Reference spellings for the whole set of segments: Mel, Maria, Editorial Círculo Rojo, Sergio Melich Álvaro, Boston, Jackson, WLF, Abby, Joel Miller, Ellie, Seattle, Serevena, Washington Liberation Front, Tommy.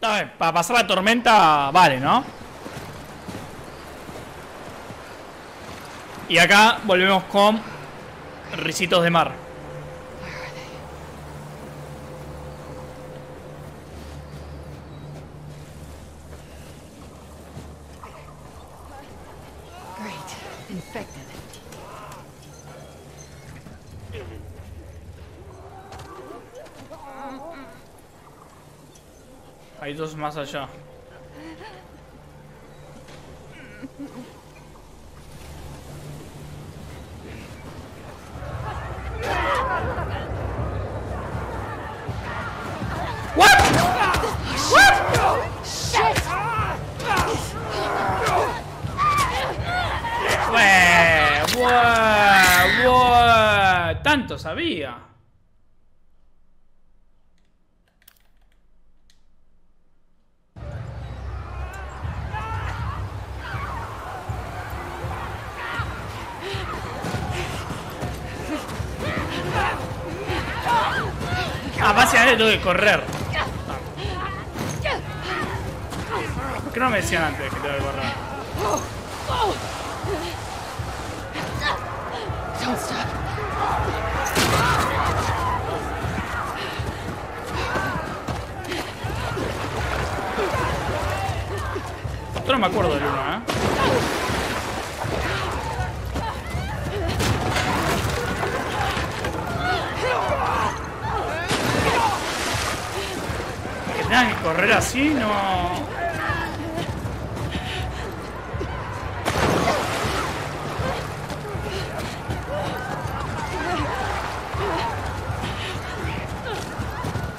A ver, para pasar la tormenta, vale, ¿no? Y acá volvemos con risitos de mar. Hay dos más allá. Tanto sabía. Ah, básicamente tengo que correr. ¿Por qué no me decían antes que tengo que correr? Yo no me acuerdo del uno, ¿eh? Que tengas que correr así, no...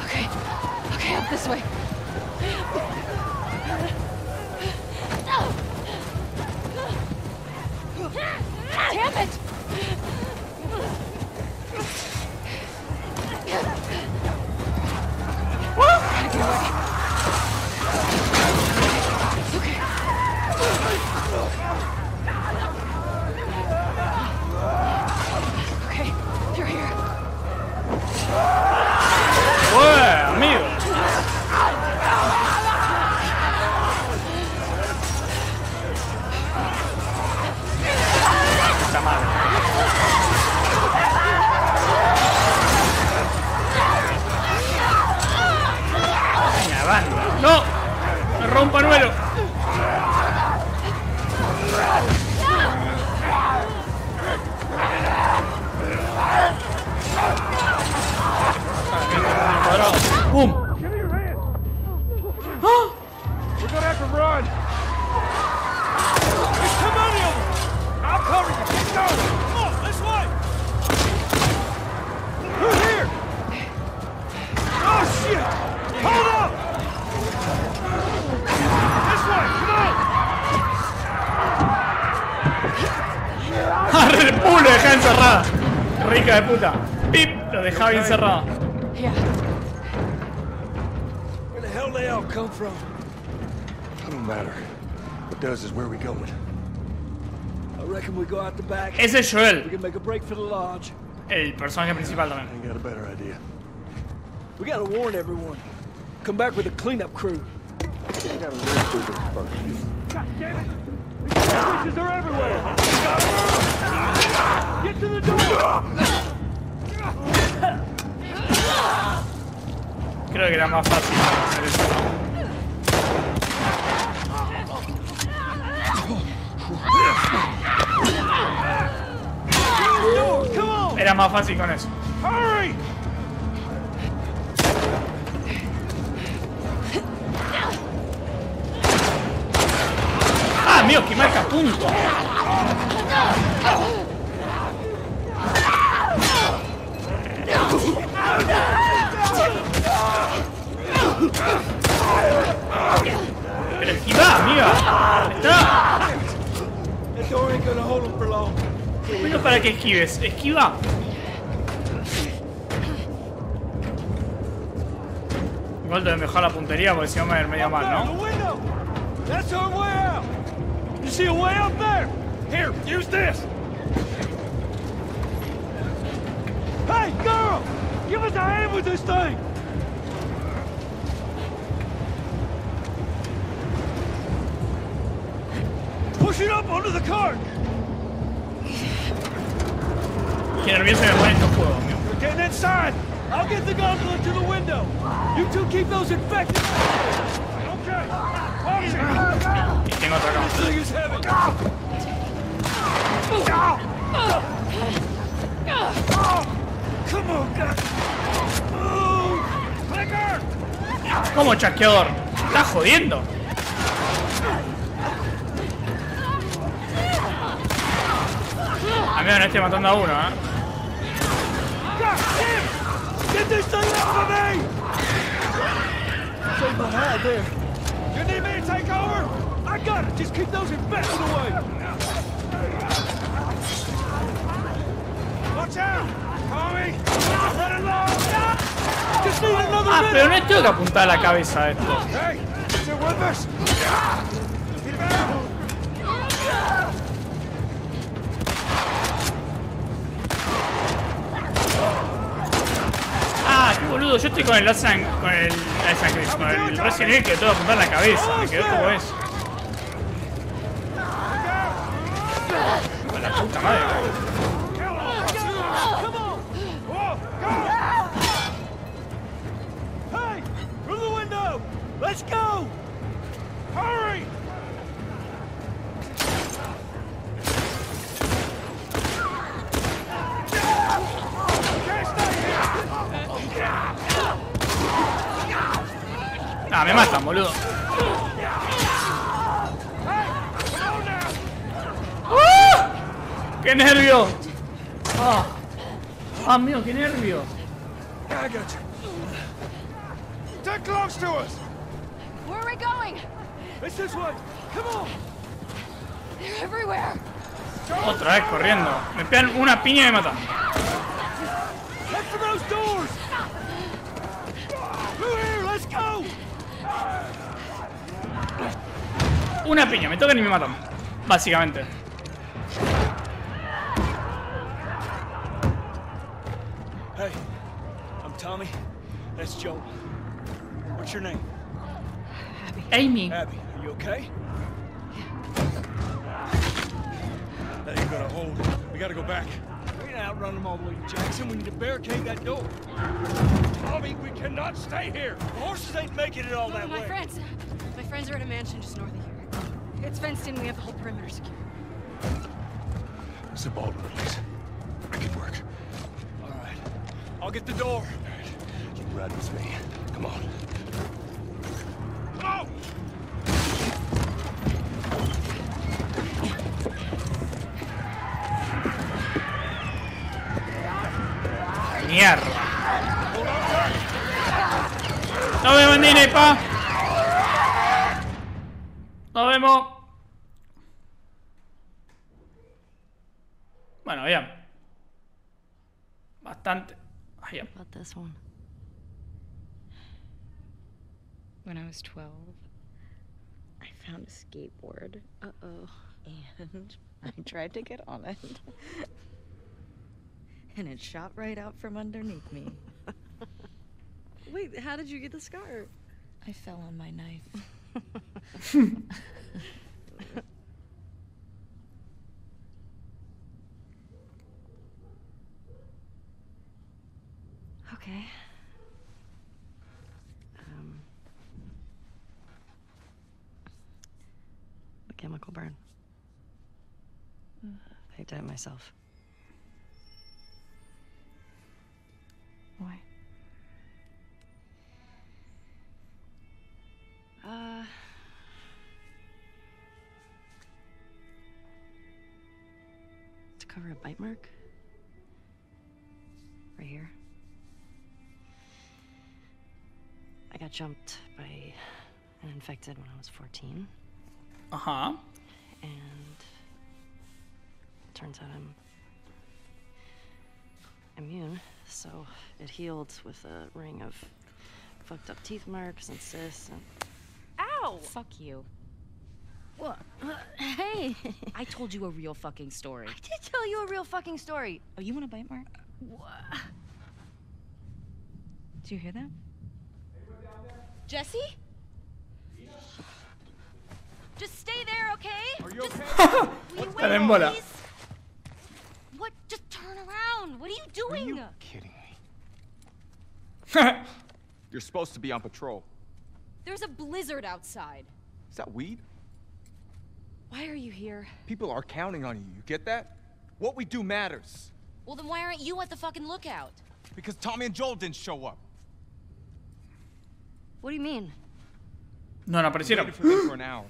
Okay, up this way. Bien cerrado. Where the hell they all come from? Doesn't matter. What does is where we going. I reckon we go out the back. Ese es Joel. We can make a break for the lodge. El personaje principal también. I got a better idea. We gotta warn everyone. Come back with a cleanup crew. We gotta live through this first. God damn it! These witches are everywhere. Get to the door. Creo que era más fácil hacer eso. Era más fácil con eso. ¡Ah, mío! ¡Qué marca punto! Pero esquivá, amiga. Está. Bueno, para que esquives. Esquiva. Igual te mejor la puntería porque si no me va a ir medio mal, ¿no? Hey, girl! Give us a hand with this thing! to the car. Qué nervioso me ponen estos juegos, amigo. We're getting inside. I'll get the gondola to the window. You two keep those infected. Okay. Watch it. Y tengo otra cámara. Come on, guys. Como chasqueador, está jodiendo. A mí no estoy matando a uno, ¿eh? Ah, pero no tengo que apuntar a la cabeza a esto. Ah, qué boludo, yo estoy con el Resident Evil que tengo que apuntar a la cabeza, me quedó como eso. A la puta madre. Let's go! Hurry! Ah, me matan, boludo. ¡Qué nervio! ¡Ah! ¡Ah, mío, qué nervio! Get close to us. Where are we going? It's this one. Come on. They're everywhere. Otra vez corriendo. Me pegan una piña y me matan. Look for those doors. We're here. Let's go. Una piña. Me tocan y me matan. Básicamente. Hey, I'm Tommy. That's Joel. What's your name? Amy. Abby, are you okay? Yeah. Now you gotta hold it. We gotta go back. We can outrun them all the way to Jackson. We need to barricade that door. Tommy, we cannot stay here. The horses ain't making it all that way. My friends are at a mansion just north of here. It's fenced in. We have the whole perimeter secure. It's a ball release. I could work. All right. I'll get the door. All right. You ride with me. Come on. Mierda. Nos vemos, Ninepa. Nos vemos. Bueno, bien. Bastante. Bien. When I was 12, I found a skateboard. Uh-oh. And I tried to get on it. And it shot right out from underneath me. Wait, how did you get the scar? I fell on my knife. Okay. Chemical burn. I did it myself. Why? To cover a bite mark? Right here. I got jumped by an infected when I was 14. Uh-huh. And it turns out I'm immune, so it healed with a ring of fucked up teeth marks and cysts and... Ow! Fuck you. What? Hey! I told you a real fucking story. I did tell you a real fucking story. Oh, you want a bite mark? What? Did you hear that? Jesse? Just stay there, okay? Are you okay? Están en bola. What? Just turn around. What are you doing? Are you kidding me? You're supposed to be on patrol. There's a blizzard outside. Is that weed? Why are you here? People are counting on you. You get that? What we do matters. Well, then why aren't you at the fucking lookout? Because Tommy and Joel didn't show up. What do you mean? No, no aparecieron. I waited for them for an hour.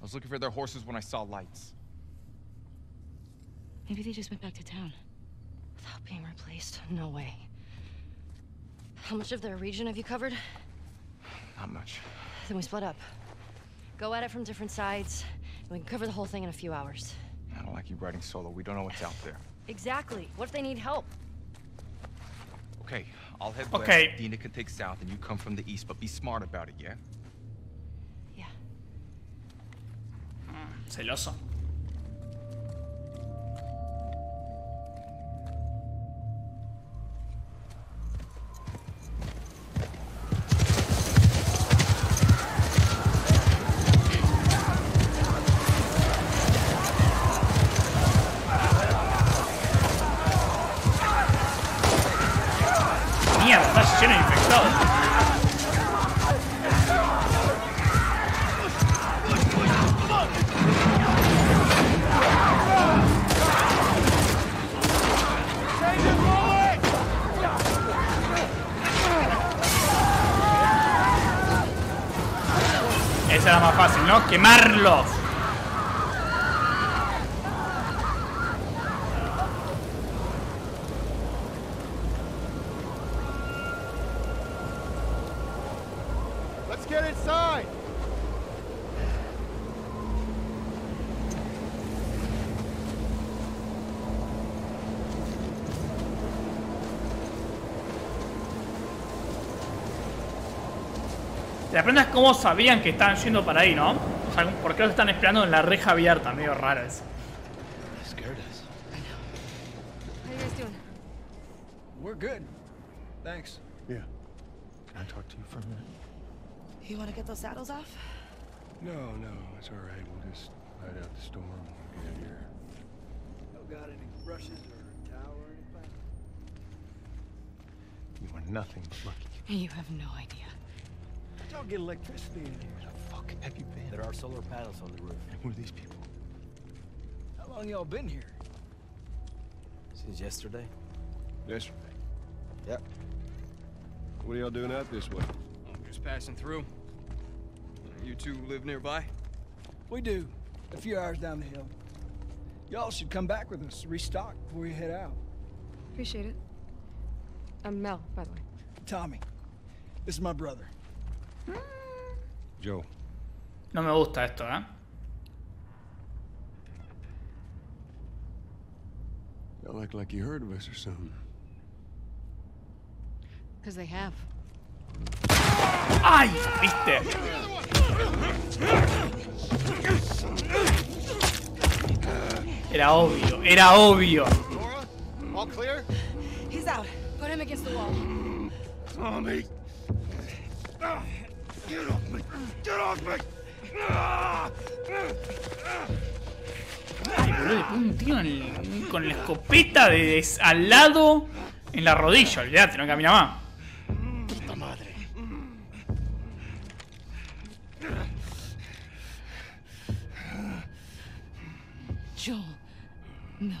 I was looking for their horses when I saw lights. Maybe they just went back to town. Without being replaced. No way. How much of their region have you covered? Not much. Then we split up. Go at it from different sides, and we can cover the whole thing in a few hours. I don't like you riding solo. We don't know what's out there. Exactly. What if they need help? Okay, I'll head west. Okay. Dina can take south, and you come from the east, but be smart about it, yeah? Yeah. Celoso. Será más fácil, ¿no? ¡Quemarlos! Let's get inside. Te aprendas cómo sabían que estaban yendo para ahí, ¿no? O sea, ¿por qué los están esperando en la reja abierta? Medio raro eso. We're good. Thanks. Yeah. Can I talk to you for a minute? You want to get those saddles off? No, no, it's all right. We'll just ride out the storm and get here. No got any brushes or a towel or anything? You are nothing but lucky. You have no idea. I'll get electricity in here. Where the fuck have you been? There are solar panels on the roof. And who are these people? How long y'all been here? Since yesterday. Yesterday? Yep. What are y'all doing out this way? I'm just passing through. You two live nearby? We do. A few hours down the hill. Y'all should come back with us, restock before we head out. Appreciate it. I'm Mel, by the way. Tommy. This is my brother. Joe. No me gusta esto, ¿eh? Y'all act like you heard of us or something. Because they have. ¡Ay! ¿Viste? Era obvio, era obvio. Laura, all clear? He's out. Put him against the wall. Tommy. Get off me! Get off me! Ay, boludo, le pone un tiro con la escopeta al lado en la rodilla. Olvídate, no camina más. Puta madre. Joel Miller.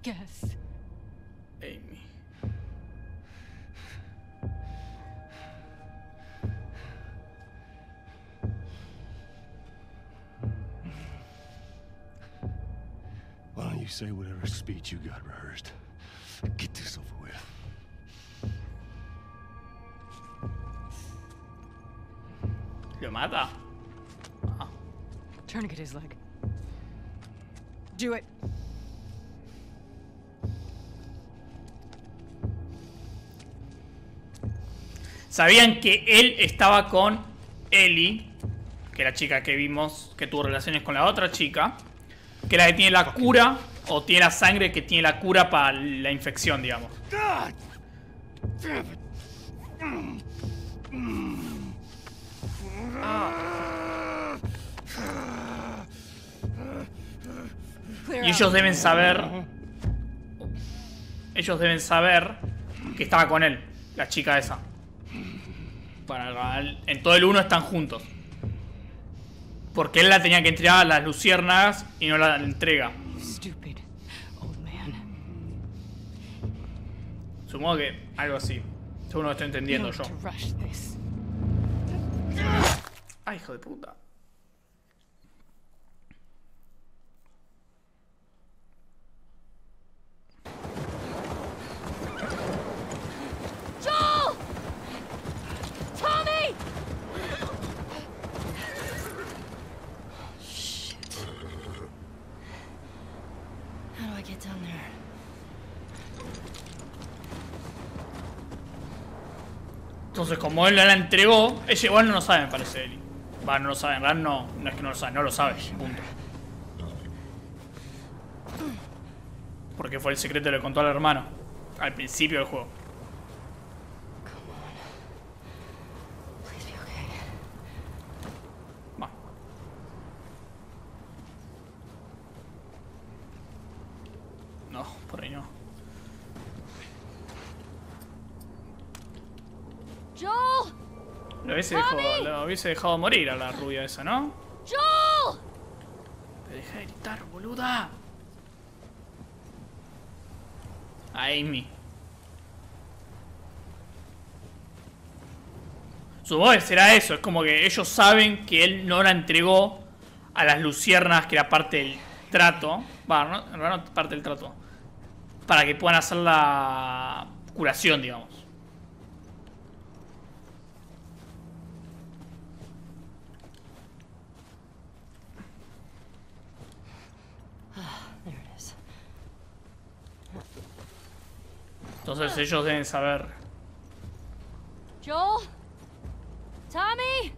Guess. Amy. Why don't you say whatever speech you got rehearsed? Get this over with. Lo mata. Tourniquet his leg. Do it. Sabían que él estaba con Ellie, que la chica que vimos que tuvo relaciones con la otra chica, que es la que tiene la cura o tiene la sangre que tiene la cura para la infección, digamos. Damn it. Y ellos deben saber que estaba con él, la chica esa. En todo el 1 están juntos. Porque él la tenía que entregar a las luciérnagas y no la entrega. Supongo que algo así. Según lo estoy entendiendo yo. Ay, hijo de puta. ¡Joel! ¡Tommy! Shit. How do I get down there? Entonces, como él la entregó, ella igual no lo sabe, me parece, Ellie. Va, no lo sabe, en realidad no es que no lo sabe, no lo sabe, punto. Porque fue el secreto que le contó al hermano, al principio del juego. Va. No, por ahí no. Joel, lo hubiese dejado morir a la rubia esa, ¿no? Joel, te dejé de gritar, boluda. A Amy. Supongo que será eso. Es como que ellos saben que él no la entregó a las luciernas, que era parte del trato. Bueno, no parte del trato. Para que puedan hacer la curación, digamos. Entonces ellos deben saber. Joel, Tommy.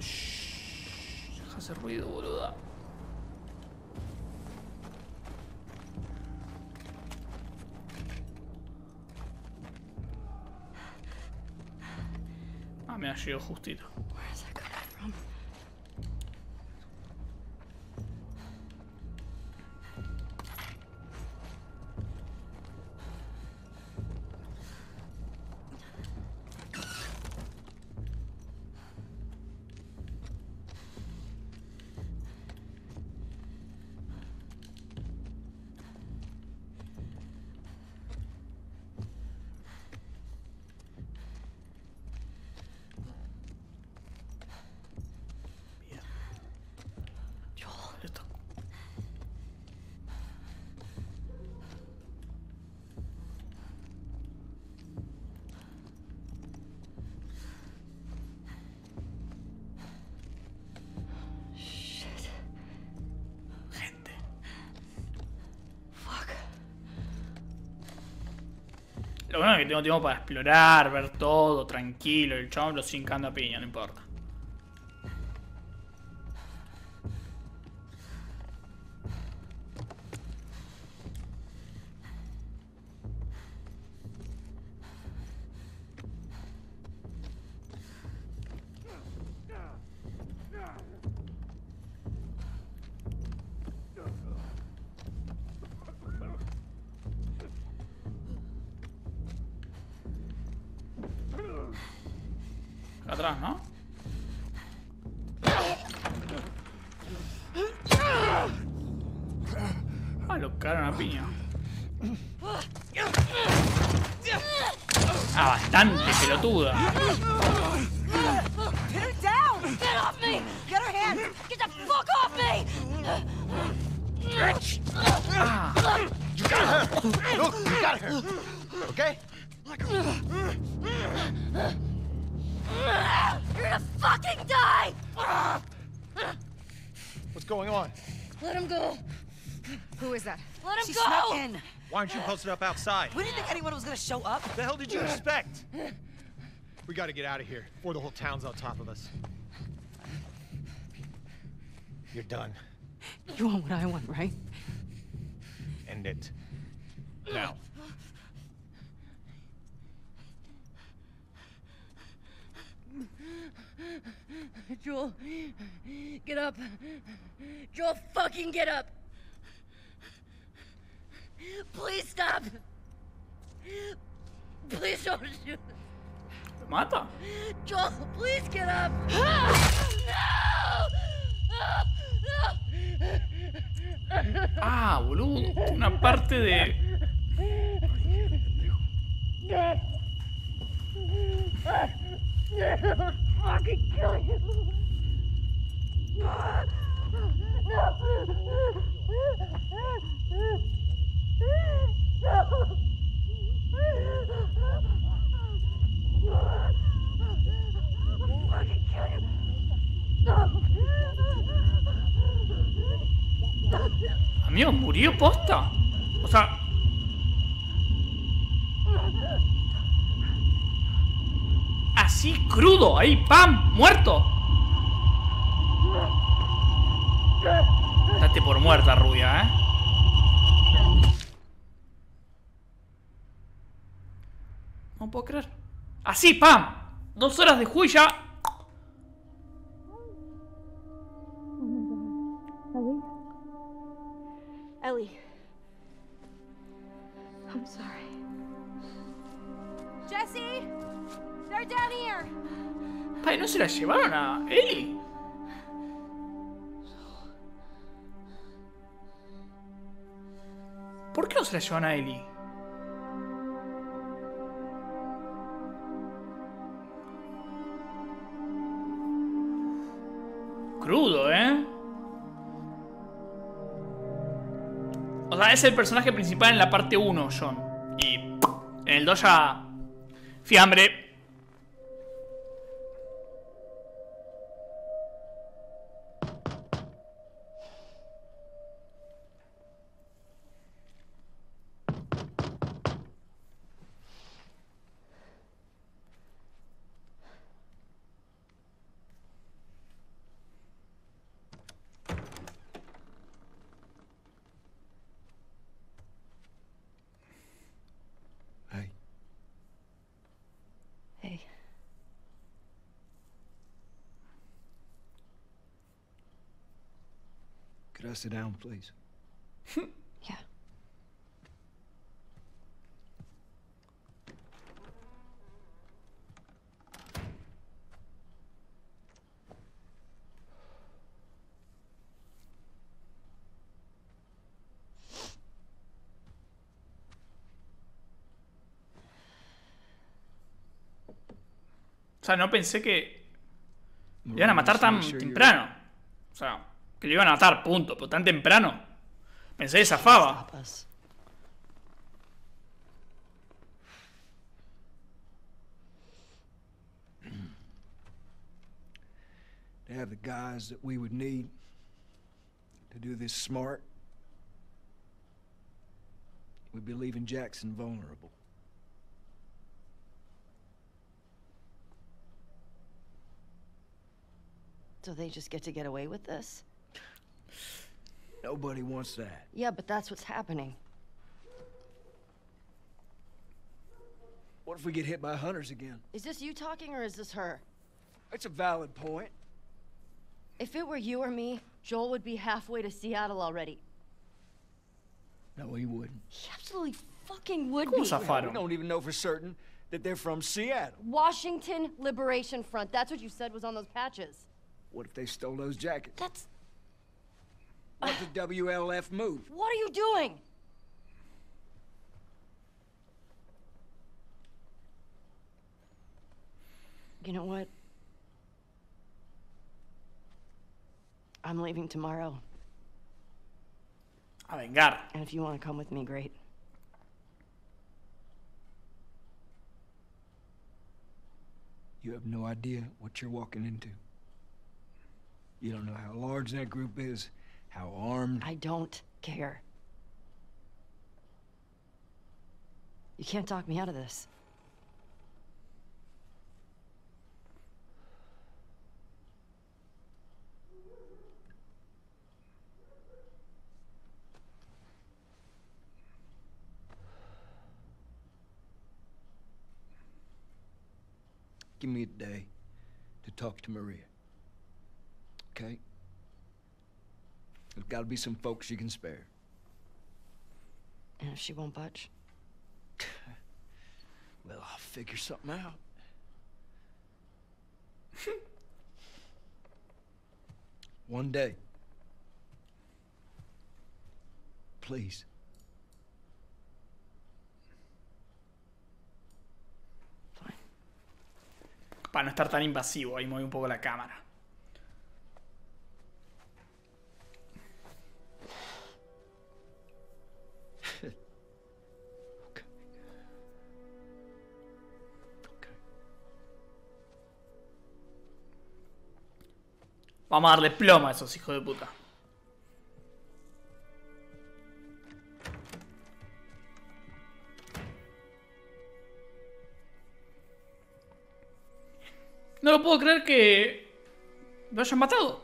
Shh, deja ese ruido, boluda. Ah, me ha llegado justito. Lo bueno es que tengo tiempo para explorar, ver todo, tranquilo, el chabón lo sin cando a piña, no importa. Atrás, ¿no? Ah, lo cagaron a piña. Ah, bastante pelotuda. You're gonna fucking die! What's going on? Let him go. Who is that? Let him go! She snuck in. Why aren't you posted up outside? We didn't think anyone was gonna show up. What the hell did you expect? We gotta get out of here before the whole town's on top of us. You're done. You want what I want, right? End it. Now. Joel, get up. Joel, fucking get up. Please stop. Please don't do this. Mata. Joel, please get up. No. No. Ah, boludo. Una parte de... I'll fucking kill you. Amigo, murió posta. O sea... Así crudo, ahí, pam, muerto. Date por muerta, rubia, No puedo creer. Así, pam. 2 horas de juicio. Ellie. I'm sorry. Jesse. They're down here. Pai, ¿no se la llevaron a Ellie? ¿Por qué no se la llevan a Ellie? Crudo, ¿eh? O sea, es el personaje principal en la parte 1, John. Y en el 2 ya... Fiambre. Could I sit down, please? Yeah. O sea, no pensé que le iban a matar tan temprano. O sea... Que le iban a matar, punto, pero tan temprano. Pensé que zafaba. They have the guys that we would need to do this smart. We'd be leaving Jackson vulnerable. So they just get to get away with this? Nobody wants that. Yeah, but that's what's happening. What if we get hit by hunters again? Is this you talking or is this her? That's a valid point. If it were you or me, Joel would be halfway to Seattle already. No, he wouldn't. He absolutely fucking would be. We don't even know for certain that they're from Seattle. Washington Liberation Front. That's what you said was on those patches. What if they stole those jackets? That's... What the WLF move? What are you doing? You know what? I'm leaving tomorrow. I ain't got it. And if you want to come with me, great. You have no idea what you're walking into. You don't know how large that group is. How armed? I don't care. You can't talk me out of this. Give me a day to talk to Maria. okay? There's gotta be some folks you can spare. And if she won't budge? Well, I'll figure something out. One day. Please. Fine. Para no estar tan invasivo, ahí mueve un poco la cámara. Vamos a darle ploma a esos hijos de puta. No lo puedo creer que lo hayan matado.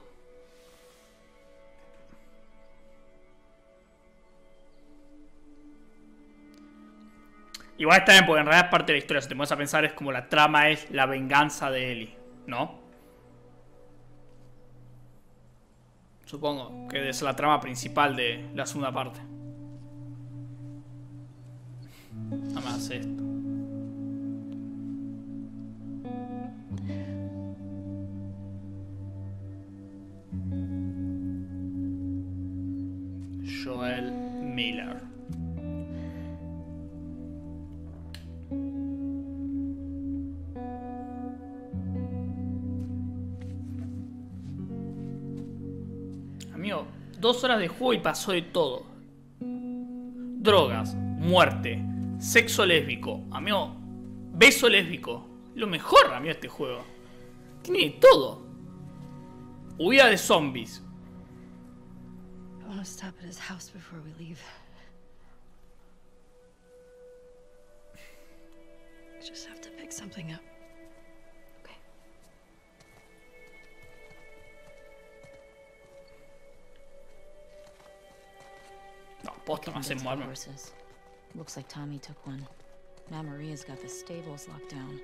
Igual está bien, porque en realidad es parte de la historia. Si te pones a pensar, es como la trama es la venganza de Ellie, ¿no? Supongo que es la trama principal de la segunda parte. Nada más esto. Joel Miller. Dos horas de juego y pasó de todo. Drogas, muerte, sexo lésbico, amigo, beso lésbico. Lo mejor, amigo, este juego. Tiene de todo. Huida de zombies. Boston hacen mal. Looks like Tommy took one. Now Maria's got the stables locked down.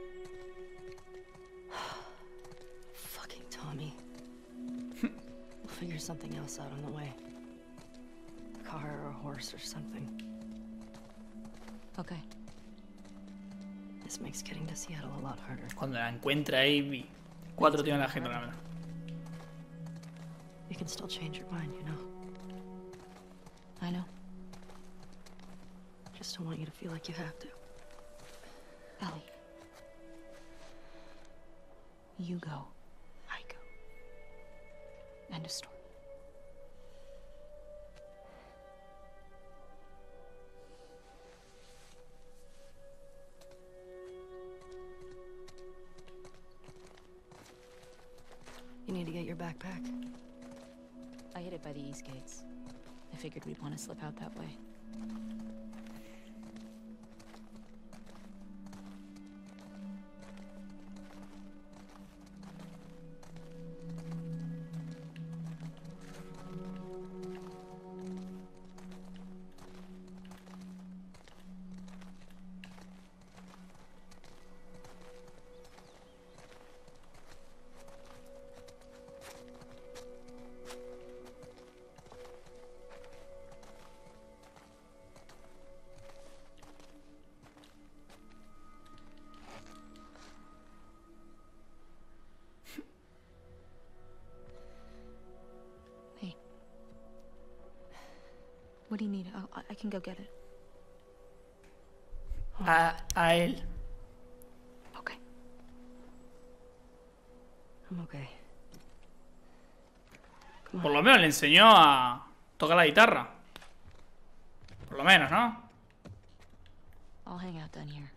Fucking Tommy. We'll figure something else out on the way. A car or a horse or something. Okay. This makes getting to Seattle a lot harder. Cuando la encuentra Abby, cuatro tienen la gente en la mano. You can still change your mind, you know. I know. Just don't want you to feel like you have to. Ellie. You go. I go. End of story. You need to get your backpack. I hid it by the east gates. I figured we'd want to slip out that way. What do you need? I can go get it. I'll. Okay. I'm okay. Por lo menos le enseñó a tocar la guitarra. Por lo menos, ¿no? I'll hang out down here.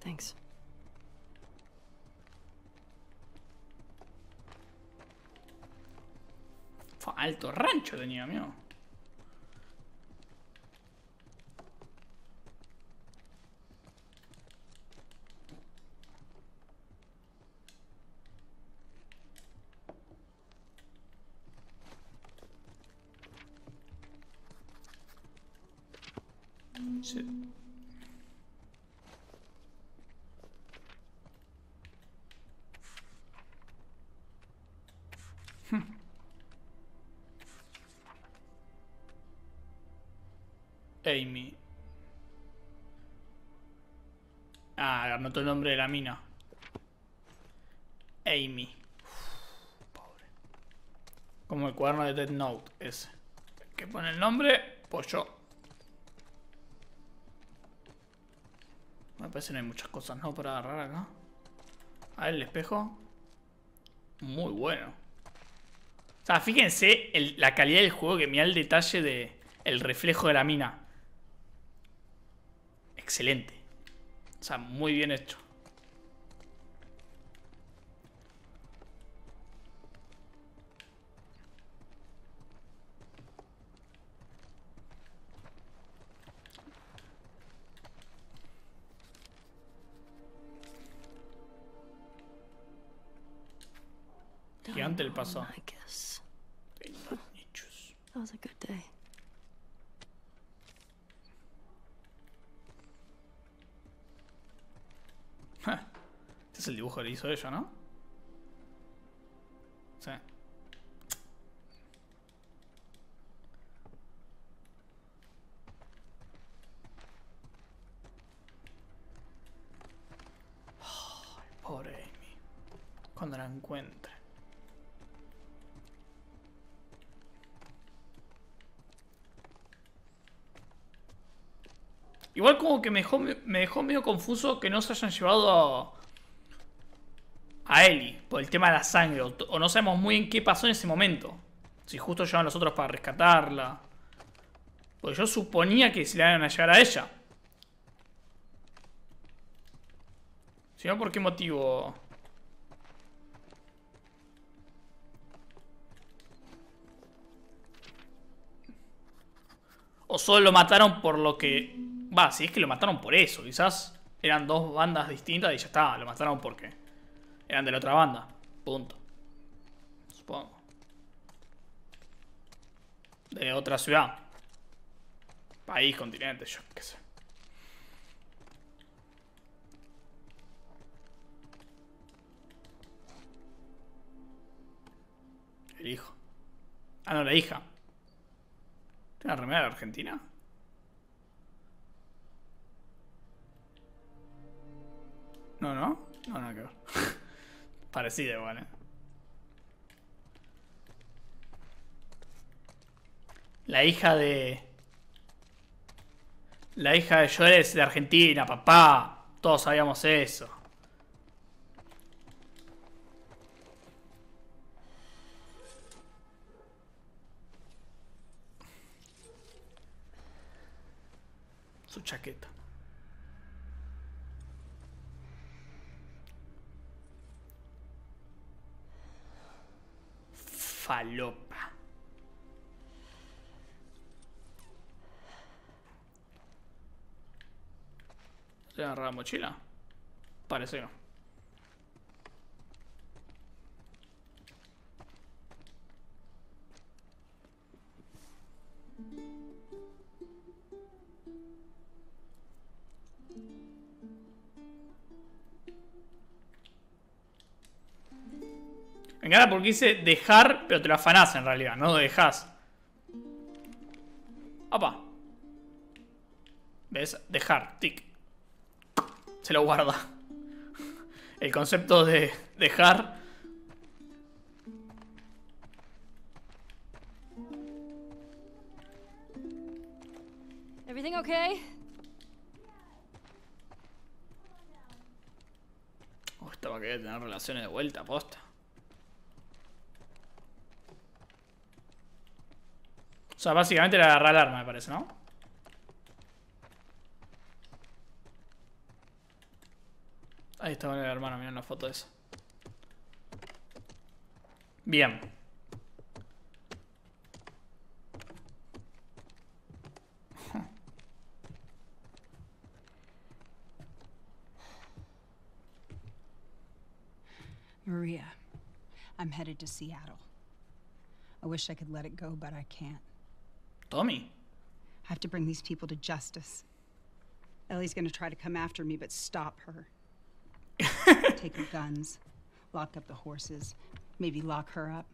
Thanks. Fue alto rancho tenía, mío. Sí. Amy. Ah, anotó el nombre de la mina. Amy. Uf, pobre. Como el cuaderno de Death Note ese. El que pone el nombre, pues yo. Me parece que no hay muchas cosas, ¿no? Para agarrar acá. A ver el espejo. Muy bueno. O sea, fíjense la calidad del juego, que mira el detalle de el reflejo de la mina. Excelente. O sea, muy bien hecho. Gigante el paso. Este es el dibujo que le hizo ella, ¿no? Sí. Oh, pobre Amy. Cuando la encuentre. Igual como que me dejó medio confuso que no se hayan llevado a Ellie por el tema de la sangre. O no sabemos muy bien qué pasó en ese momento. Si justo llevan a los otros para rescatarla. Porque yo suponía que se la iban a llevar a ella. Si no, ¿por qué motivo? O solo lo mataron por lo que... Va, si es que lo mataron por eso, quizás eran dos bandas distintas y ya está, lo mataron porque eran de la otra banda. Punto. Supongo. De otra ciudad. País, continente, yo qué sé. El hijo. Ah, no, la hija. ¿Tiene una remera de Argentina? No, no, no, nada que ver. Parecida igual, ¿eh? La hija de... La hija de Joel es de Argentina, papá. Todos sabíamos eso. Su chaqueta. Falopa. ¿Se agarra la mochila? Parece que no. Porque dice dejar, pero te lo afanás en realidad, no lo dejás. Opa. ¿Ves? Dejar, tic. Se lo guarda. El concepto de dejar. Everything okay? Oh, esta va a querer tener relaciones de vuelta, posta. O sea, básicamente le agarra el arma, me parece, ¿no? Ahí está con el hermano, mirá la foto esa. Bien. Maria, I'm headed to Seattle. I wish I could let it go, but I can't. Tommy. I have to bring these people to justice. Ellie's gonna try to come after me, but stop her. Take her guns, lock up the horses, maybe lock her up.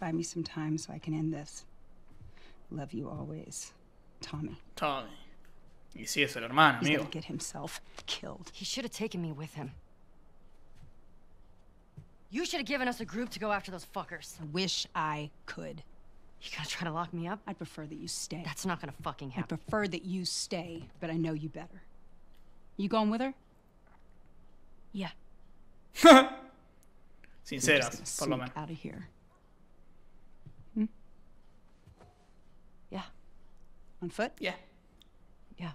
Buy me some time so I can end this. Love you always, Tommy. Tommy. Y sí, es el hermano, amigo. He's gonna get himself killed. He should have taken me with him. You should have given us a group to go after those fuckers. I wish I could. You gonna try to lock me up? I'd prefer that you stay. That's not gonna fucking happen. I'd prefer that you stay, but I know you better. You going with her? Yeah. Sinceras, por lo menos. Out of here. Hmm? Yeah. On foot? Yeah. Yeah.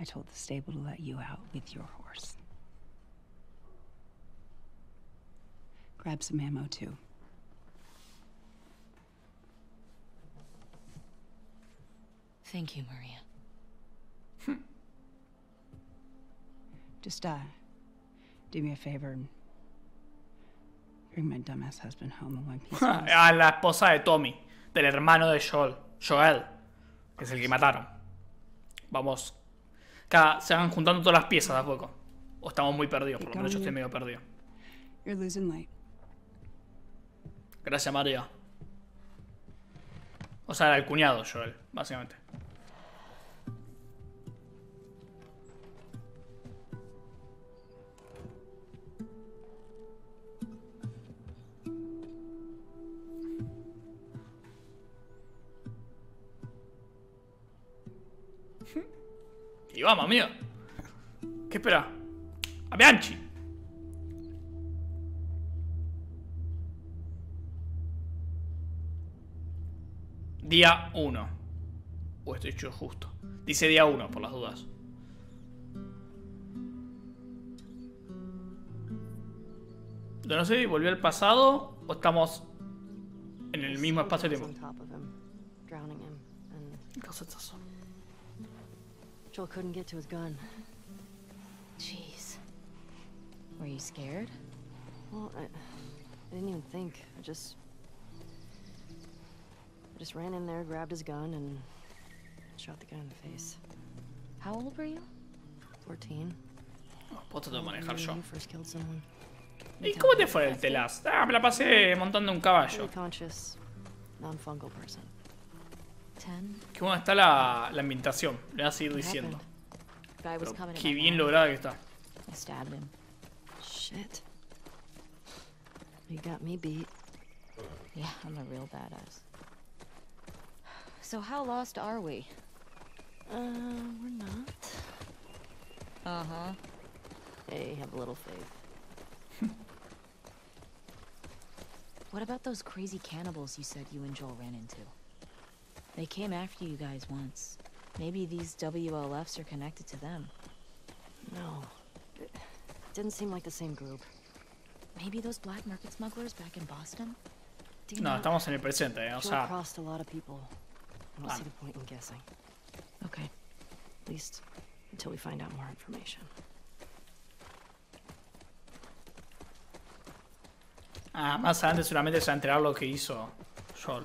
I told the stable to let you out with your horse. Grab some ammo, too. Thank you, Maria. Hm. Just, do me a favor and bring my dumbass husband home in one piece. A la esposa de Tommy, del hermano de Joel, que es el que mataron. Vamos. Cada, se van juntando todas las piezas de a poco. O estamos muy perdidos, por lo menos yo estoy medio perdido. Gracias, María. O sea, era el cuñado, Joel, básicamente. Y vamos, amigo. ¿Qué espera? ¡A Bianchi! Día 1. Estoy hecho justo. Dice día 1, por las dudas. No sé si volvió al pasado o estamos en el mismo espacio-tiempo. Joel couldn't get to his gun. Jeez. Were you scared? Well, I didn't even think. I just ran in there, grabbed his gun, and shot the guy in the face. How old were you? 14. Puedo manejar yo. ¿Y cómo te fue el telas? Ah, me la pasé montando un caballo. Qué buena está la ambientación, le voy a seguir diciendo. Pero qué bien lograda que está. So how lost are we? We're not. Uh-huh. Hey, have a little faith. What about those crazy cannibals you said you and Joel ran into? They came after you guys once. Maybe these WLFs are connected to them. No. It didn't seem like the same group. Maybe those black market smugglers back in Boston? No, estamos en el presente, o sea. Vale. Okay. At least until we find out more information. Ah, más adelante seguramente se va a enterar lo que hizo Joel.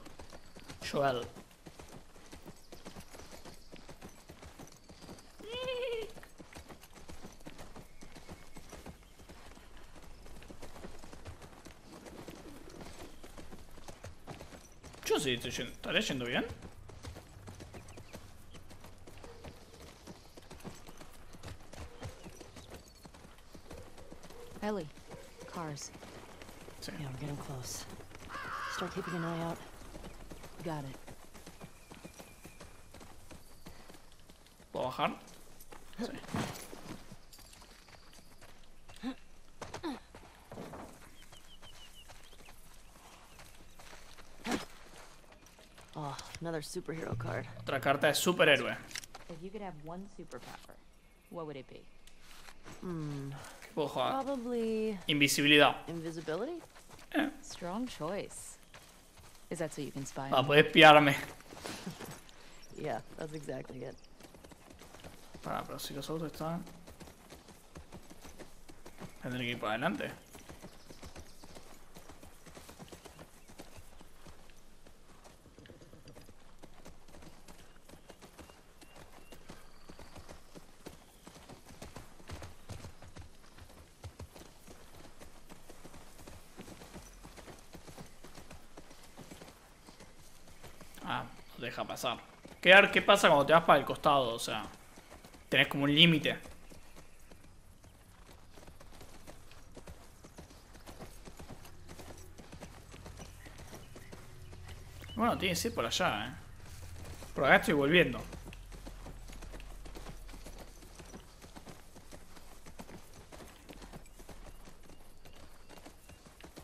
Yo sí, estaré yendo bien. Ellie, cars. Sí. Yeah, we're getting close. Start keeping an eye out. Got it. ¿Puedo bajar? Sí. Another superhero card. Otra carta de superhéroe. If you could have one superpower, what would it be? ¿Qué puedo jugar? Probably invisibilidad. Invisibility? Strong choice. Is that so you can spy? Ah, puedes espiarme. Yeah, that's exactly it. Para, pero si los autos están, tendré que ir para adelante. Ah, no deja pasar. ¿Qué pasa cuando te vas para el costado? O sea, tenés como un límite. Bueno, tiene que ir por allá, eh. Por acá estoy volviendo.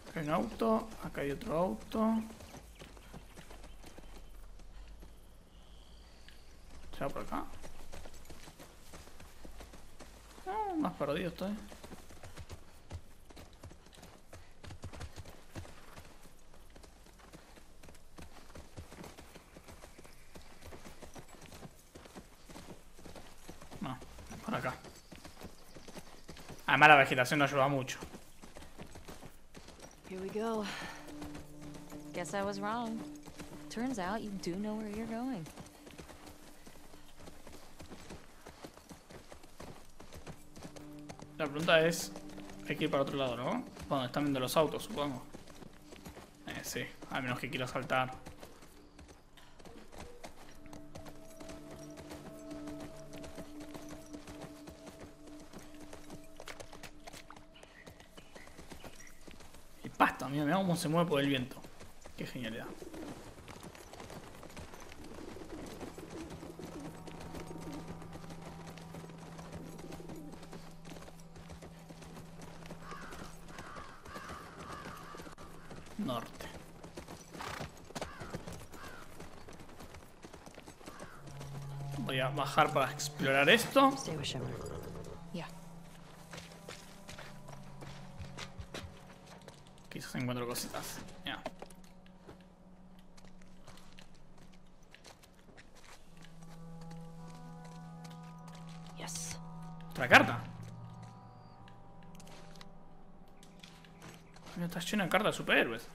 Acá hay un auto, acá hay otro auto. ¿Será por acá? Ah, más perdido estoy. No, por acá. Además la vegetación no ayuda mucho. Here we go. Guess I was wrong. Turns out you do know where you're going. La pregunta es, hay que ir para otro lado, ¿no? Bueno, están viendo los autos, supongo. Sí, a menos que quiera saltar. Y pasta, mira, mira cómo se mueve por el viento. Qué genialidad. Norte. Voy a bajar para explorar esto. Quizás encuentro cositas. Yeah. Yes. Otra carta. Está llena de cartas de superhéroes.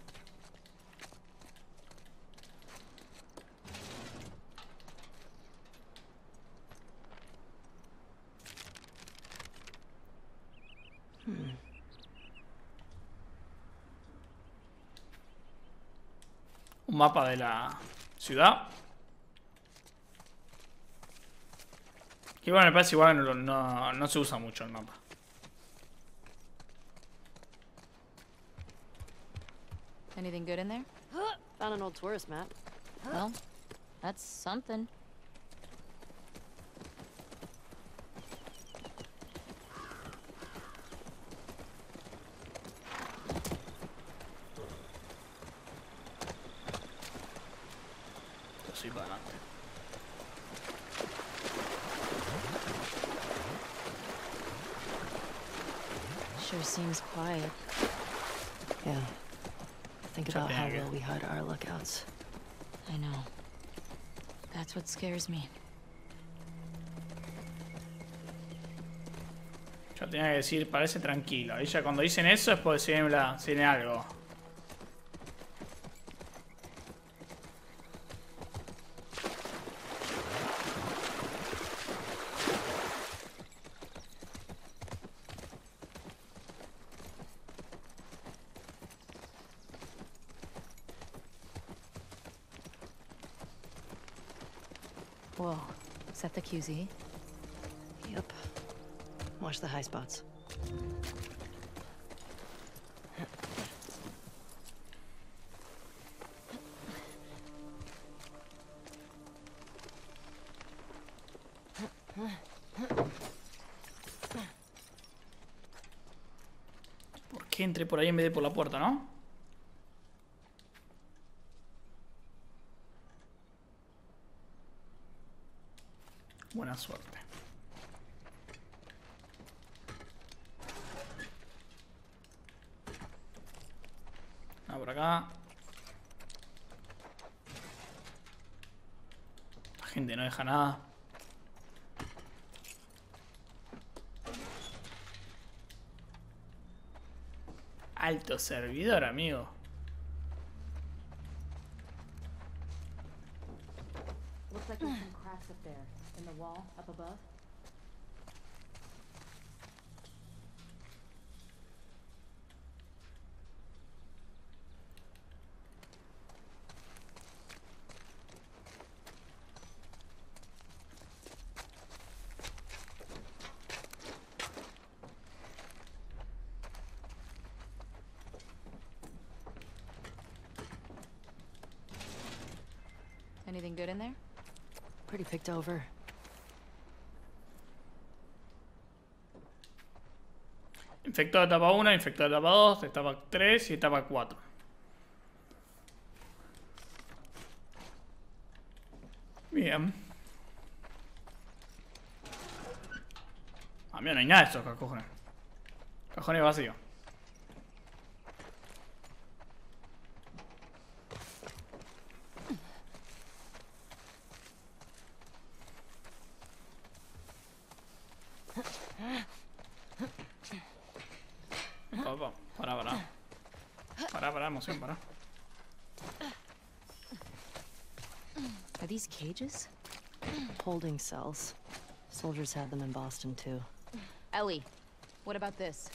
Un mapa de la ciudad. Que bueno, me parece igual no se usa mucho el mapa. Anything good in there? Found an old tourist map. Well, that's something. Sure seems quiet. Yeah. Think about how well we hide our lookouts. I know. That's what scares me. Yo tenía que decir, parece tranquilo. Ella cuando dicen eso es porque tiene algo. Whoa, is that the QZ? Yep. Watch the high spots. ¿Por qué entré por ahí en vez de por la puerta, no? Buena suerte. Ah, por acá. La gente no deja nada. Alto servidor, amigo. Looks like there's some cracks up there. In the wall up above. Anything good in there? Pretty picked over. Infectado de etapa 1, infectado de etapa 2, etapa 3 y etapa 4. Bien. Ah, mira, no hay nada de estos cajones. Cajones vacíos. Pará, emoción, pará. Are these cages? Holding cells. Soldiers had them in Boston too. Ellie, what about this?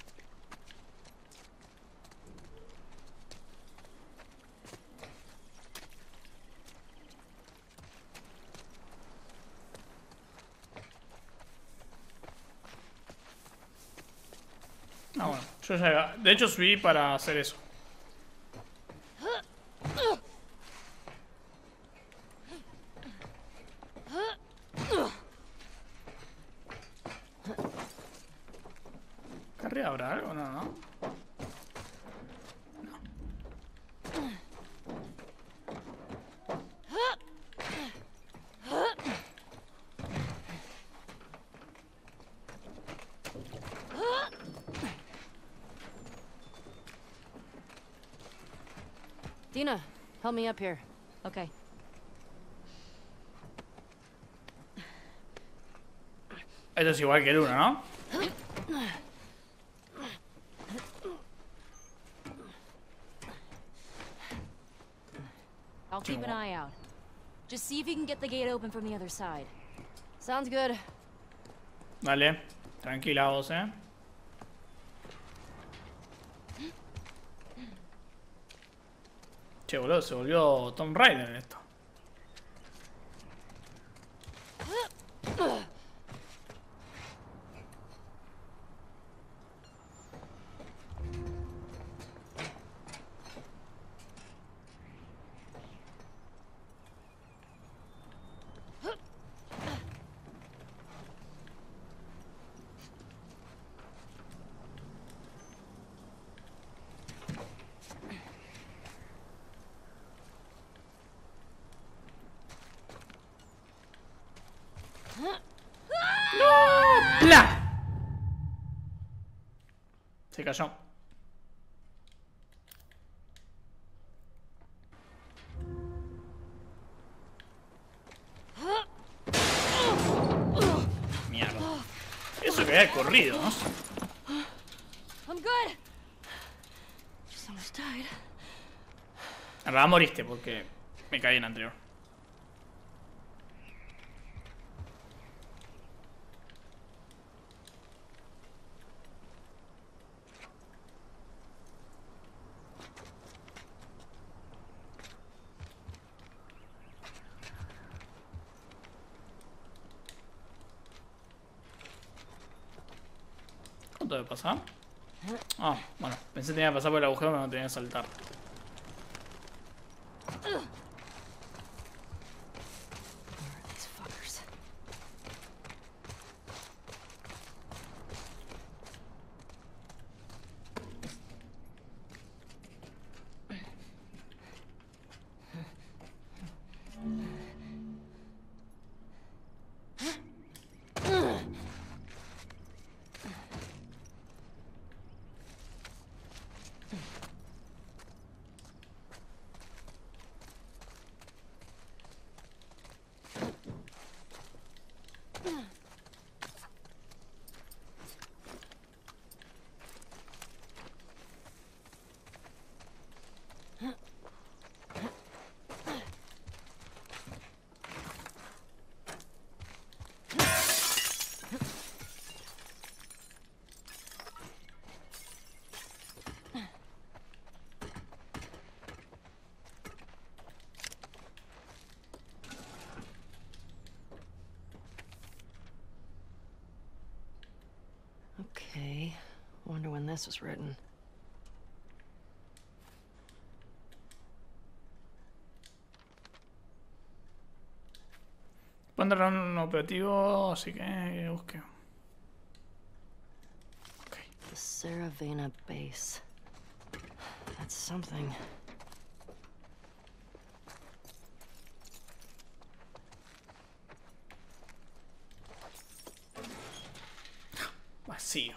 Ah, bueno, yo ya, de hecho subí para hacer eso. ¿Habrá algo? No, no. Dina, help me up here. Okay. Esto es igual que el 1, ¿no? Keep an eye out. Just see if you can get the gate open from the other side. Sounds good. Vale, tranquila vos, eh. Che, boludo, se volvió Tomb Raider en esto. Se cayó. Mierda. Eso que había corrido, ¿no? En verdad moriste porque me caí en la anterior. ¿Debe pasar? Ah, oh, bueno, pensé que tenía que pasar por el agujero, pero no tenía que saltar. Okay, wonder when this was written. Pondrán un operativo, así que busque. Okay. The Serevena base. That's something. Vacío.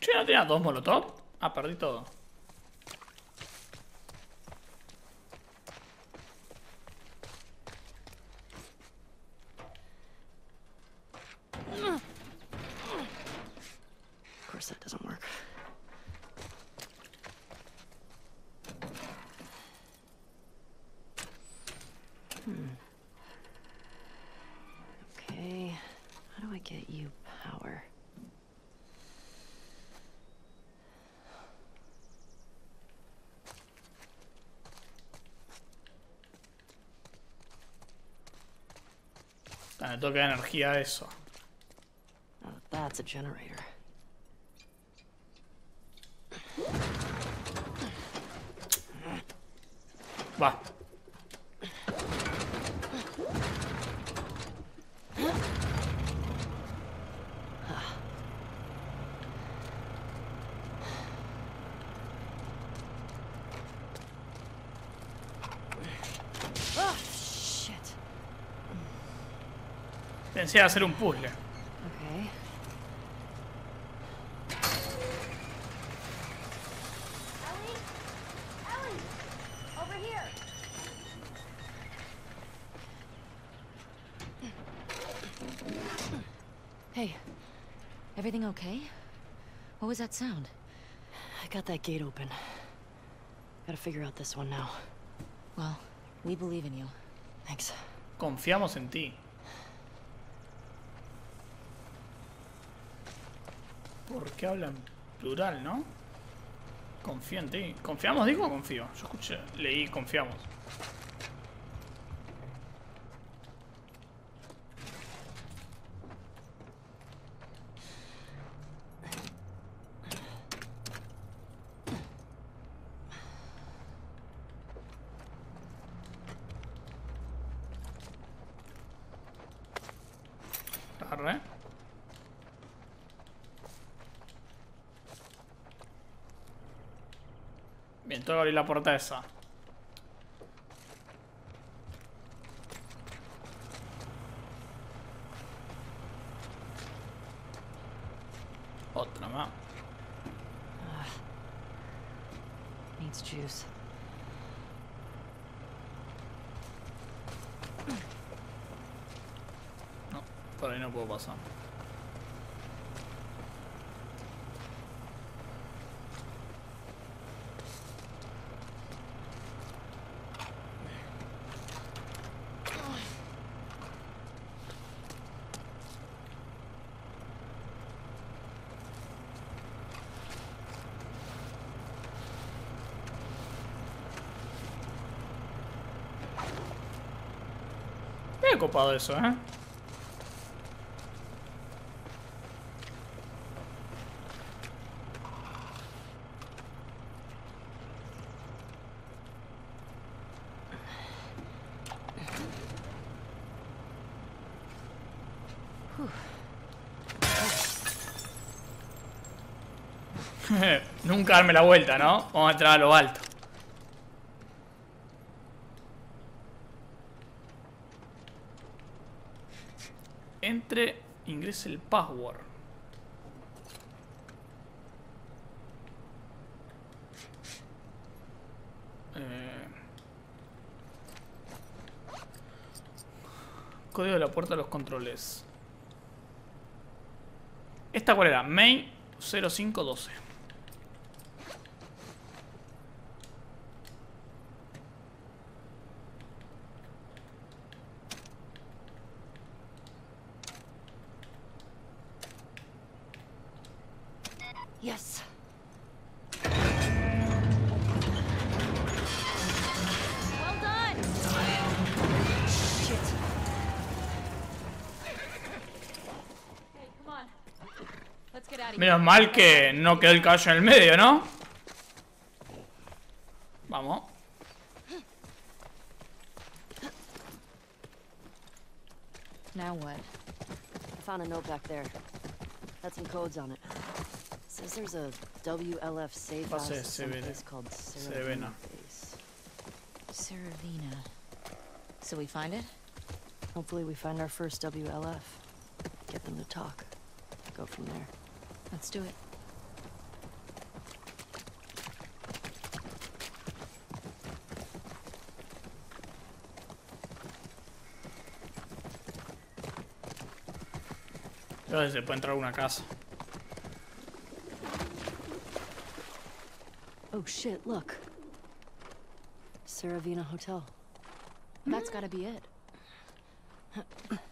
¿Sí, no tenía dos molotov? Ah, perdí todo. Me toca energía a eso. That's a generator. Va. Pensé hacer un puzzle. Okay. Ellie, over here. Hey, everything okay? What was that sound? I got that gate open. Gotta figure out this one now. Well, we believe in you. Thanks. Confiamos en ti. Porque hablan plural, ¿no? Confío en ti. ¿Confiamos, digo, o confío? Yo escuché, leí, confiamos. Tengo que abrir la puerta esa. Otra más. Needs juice. No, por ahí no puedo pasar. Copado eso, ¿eh? Nunca darme la vuelta, ¿no? Vamos a entrar a lo alto. Entre, ingrese el password. Código de la puerta de los controles. ¿Esta cuál era? Main 0512. Menos mal que no quedó el caballo en el medio, ¿no? Vamos. Now what? I found a note back there. Had some codes on it. Says there's a WLF safe house at some place called Serevena. Serevena. So we find it? Hopefully we find our first WLF. Get them to talk. Go from there. Let's do it. Entonces se puede entrar a una casa. Oh shit, look. Serevena Hotel. That's gotta be it.